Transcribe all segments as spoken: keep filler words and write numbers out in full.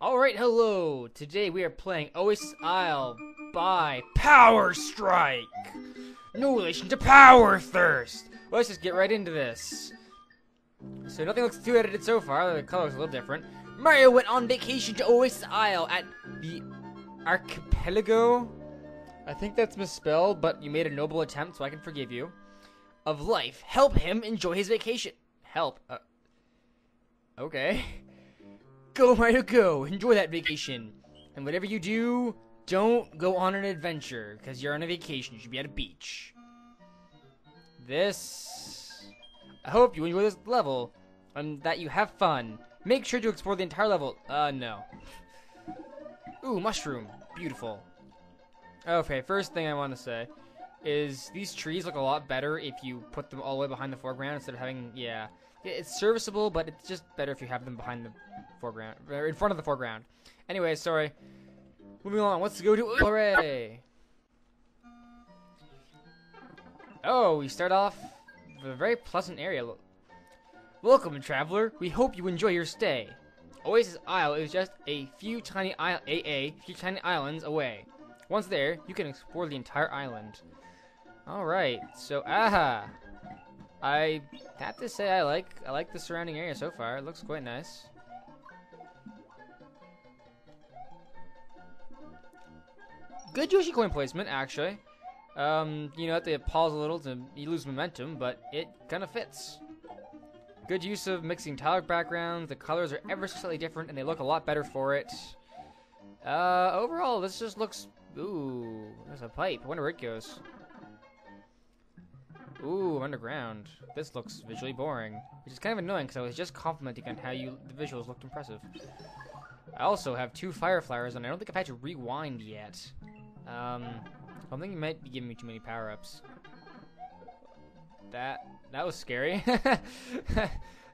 Alright, hello! Today we are playing Oasis Isle by Power Strike! No relation to Power Thirst! Well, let's just get right into this. So nothing looks too edited so far, the color's a little different. Mario went on vacation to Oasis Isle at the archipelago. I think that's misspelled, but you made a noble attempt, so I can forgive you. Of life, help him enjoy his vacation. Help. Uh, okay. Go, Mario, go. Enjoy that vacation. And whatever you do, don't go on an adventure, because you're on a vacation. You should be at a beach. This... I hope you enjoy this level, and that you have fun. Make sure to explore the entire level. Uh, no. Ooh, mushroom. Beautiful. Okay, first thing I want to say is these trees look a lot better if you put them all the way behind the foreground instead of having, yeah. It's serviceable, but it's just better if you have them behind the foreground, or in front of the foreground. Anyway, sorry. Moving along, let's go to Hooray! Oh, we start off with a very pleasant area. Welcome, traveler. We hope you enjoy your stay. Oasis Isle is just a few tiny isle, a, a few tiny islands away. Once there, you can explore the entire island. Alright, so, aha! I have to say I like I like the surrounding area so far. It looks quite nice. Good Yoshi coin placement, actually. Um, you know, have to pause a little to you lose momentum, but it kind of fits. Good use of mixing tile backgrounds. The colors are ever so slightly different, and they look a lot better for it. Uh, overall, this just looks... Ooh, there's a pipe. I wonder where it goes. Ooh, underground. This looks visually boring, which is kind of annoying because I was just complimenting on how you the visuals looked impressive. I also have two fire flowers, and I don't think I've had to rewind yet. Um, I think you might be giving me too many power-ups. That that was scary. That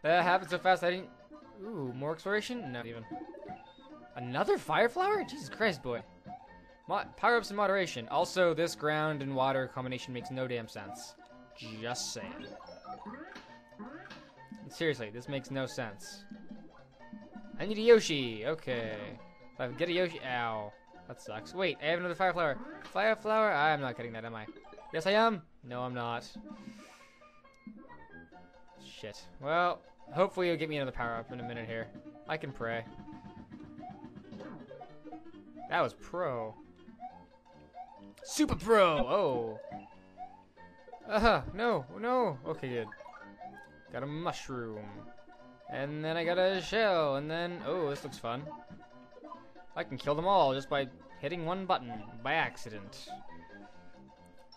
happened so fast I didn't. Ooh, more exploration? Not even. Another fire flower? Jesus Christ, boy. Mo power-ups in moderation. Also, this ground and water combination makes no damn sense. Just saying. Seriously, this makes no sense. I need a Yoshi. Okay. If I get a Yoshi. Ow. That sucks. Wait, I have another fire flower. Fire flower? I'm not getting that, am I? Yes, I am. No, I'm not. Shit. Well, hopefully you'll get me another power up in a minute here. I can pray. That was pro. Super pro. Oh. Uh-huh, no, no. Okay, good. Got a mushroom. And then I got a shell, and then... Oh, this looks fun. I can kill them all just by hitting one button by accident.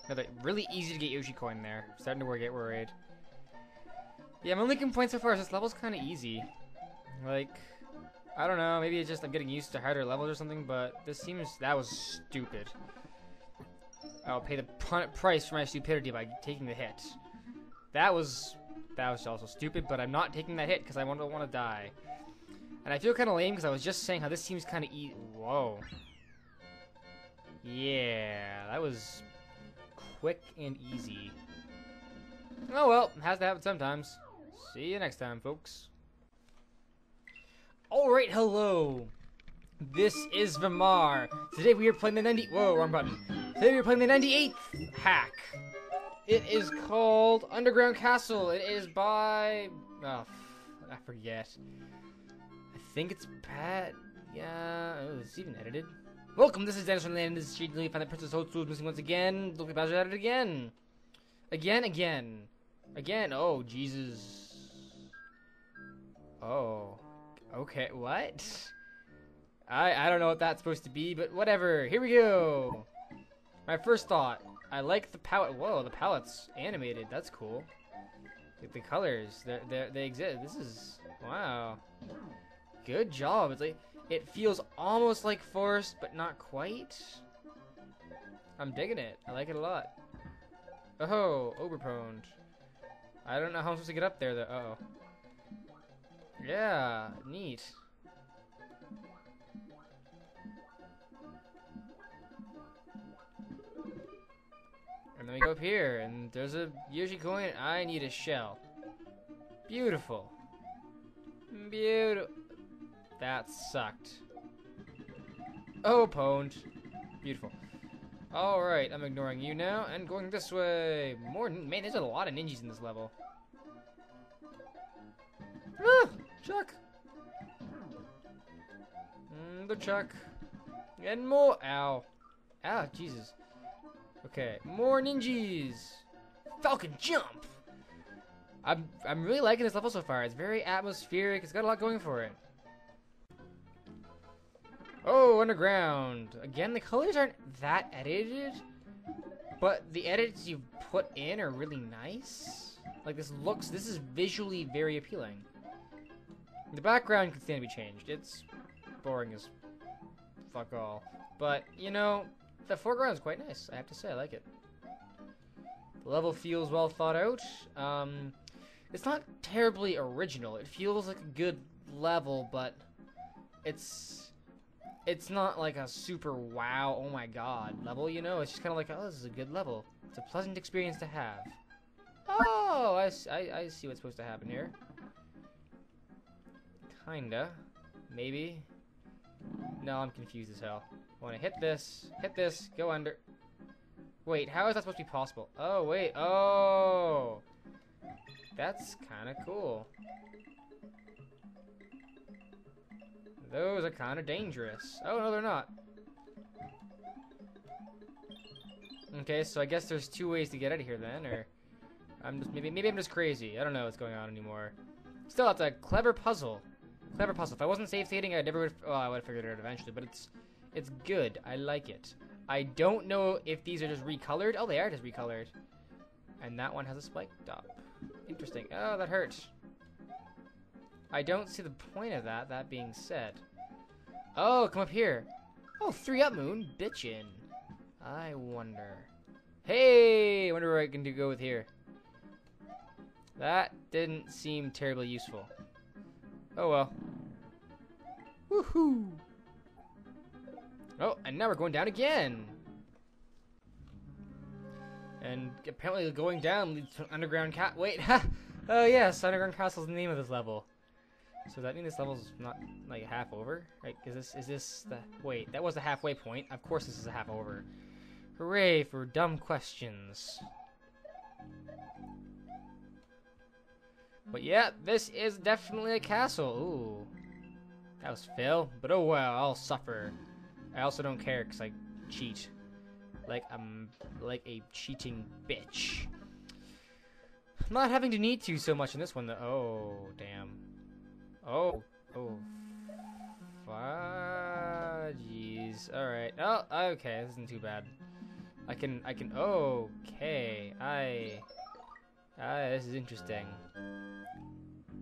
Another really easy to get Yoshi coin there. Starting to get worried. Yeah, my only complaint so far is this level's kind of easy. Like, I don't know, maybe it's just I'm getting used to harder levels or something, but this seems... That was stupid. I'll pay the price for my stupidity by taking the hit. That was that was also stupid, but I'm not taking that hit because I don't want to die. And I feel kind of lame because I was just saying how this seems kind of easy. Whoa. Yeah, that was quick and easy. Oh well, it has to happen sometimes. See you next time, folks. Alright, hello. This is Vamaar. Today we are playing the ninety- Whoa, wrong button. Today we're playing the ninety-eighth hack. It is called Underground Castle. It is by... Oh, I forget. I think it's Pat... Yeah... Oh, it's even edited. Welcome, this is Dennis from the Land of the Street. We find that Princess Old School is missing once again. Look at Bowser at it again. Again, again. Again, oh, Jesus. Oh. Okay, what? I, I don't know what that's supposed to be, but whatever. Here we go. My first thought, I like the palette. Whoa, the palette's animated. That's cool. Like the colors, they're, they're, they exist. This is, wow. Good job. It's like, it feels almost like forest, but not quite. I'm digging it. I like it a lot. Oh, overpwned. I don't know how I'm supposed to get up there, though. Uh oh. Yeah, neat. Let me go up here, and there's a Yoshi coin. I need a shell. Beautiful. Beautiful. That sucked. Oh, pwned. Beautiful. Alright, I'm ignoring you now and going this way. More, man, there's a lot of ninjas in this level. Ah! Chuck! Mm, the Chuck. And more. Ow. Ow, Jesus. Okay, more ninjas. Falcon jump! I'm, I'm really liking this level so far. It's very atmospheric. It's got a lot going for it. Oh, underground. Again, the colors aren't that edited, but the edits you've put in are really nice. Like, this looks, this is visually very appealing. The background can stand to be changed. It's boring as fuck all. But, you know, the foreground is quite nice. I have to say, I like it. The level feels well thought out. Um, it's not terribly original. It feels like a good level, but it's... It's not like a super wow, oh my god level, you know? It's just kind of like, oh, this is a good level. It's a pleasant experience to have. Oh, I, I, I see what's supposed to happen here. Kinda. Maybe. No, I'm confused as hell. I want to hit this, hit this, go under. Wait, how is that supposed to be possible? Oh, wait, oh. That's kind of cool. Those are kind of dangerous. Oh, no, they're not. Okay, so I guess there's two ways to get out of here then, or... I'm just, maybe, maybe I'm just crazy. I don't know what's going on anymore. Still, it's a clever puzzle. Clever puzzle. If I wasn't safe skating, I never would have... Well, I would have figured it out eventually, but it's... It's good. I like it. I don't know if these are just recolored. Oh, they are just recolored. And that one has a spike top. Interesting. Oh, that hurts. I don't see the point of that, that being said. Oh, come up here. Oh, three up moon, bitchin'. I wonder. Hey, I wonder where I can do go with here. That didn't seem terribly useful. Oh well. Woohoo! Oh, and now we're going down again. And apparently going down leads to an underground cat. Wait, ha! Oh yes, Underground Castle is the name of this level. So does that mean this level's not like half over? Right? Is this is this the wait? That was the halfway point. Of course, this is a half over. Hooray for dumb questions! But yeah, this is definitely a castle. Ooh, that was Phil. But oh well, I'll suffer. I also don't care because I cheat, like I'm like a cheating bitch. I'm not having to need to so much in this one, though. Oh, damn. Oh. Oh. Jeez. Alright. Oh, okay. This isn't too bad. I can, I can, okay. I, ah, this is interesting.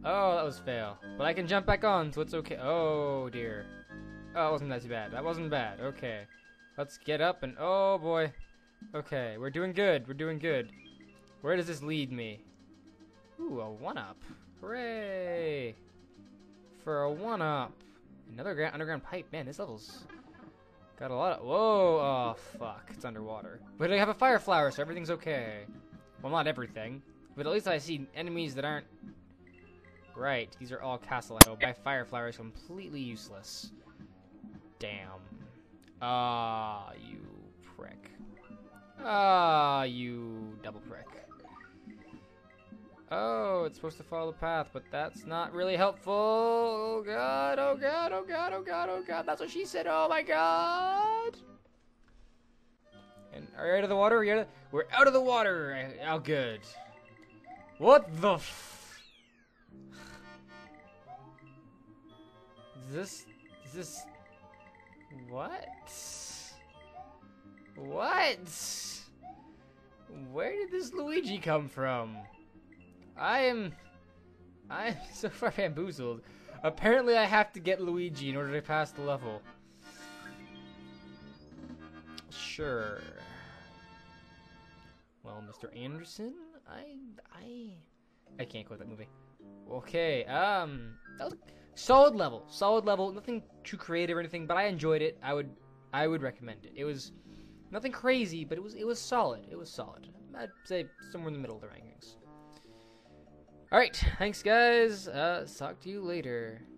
Oh, that was fail. But I can jump back on, so it's okay. Oh, dear. Oh, it wasn't that too bad. That wasn't bad. Okay. Let's get up and, oh, boy. Okay. We're doing good. We're doing good. Where does this lead me? Ooh, a one-up. Hooray! For a one-up. Another gra underground pipe. Man, this level's got a lot of... Whoa! Oh, fuck. It's underwater. But I have a fire flower, so everything's okay. Well, not everything. But at least I see enemies that aren't... Right. These are all castle. I hope. My fire flower is completely useless. Damn. Ah, you prick. Ah, you double prick. Oh, it's supposed to follow the path, but that's not really helpful. Oh god, oh god, oh god, oh god, oh god. That's what she said. Oh my god. And are you out of the water? Are you out of We're out of the water. Oh, good. What the f... Is this... Is this... What? What? Where did this Luigi come from? I am... I am so far bamboozled. Apparently I have to get Luigi in order to pass the level. Sure. Well, Mister Anderson, I... I... I can't quote that movie. Okay, um... That was a solid level. Solid level. Nothing too creative or anything, but I enjoyed it. I would... I would recommend it. It was... Nothing crazy, but it was it was solid. It was solid. I'd say somewhere in the middle of the rankings. All right, thanks guys. Uh, talk to you later.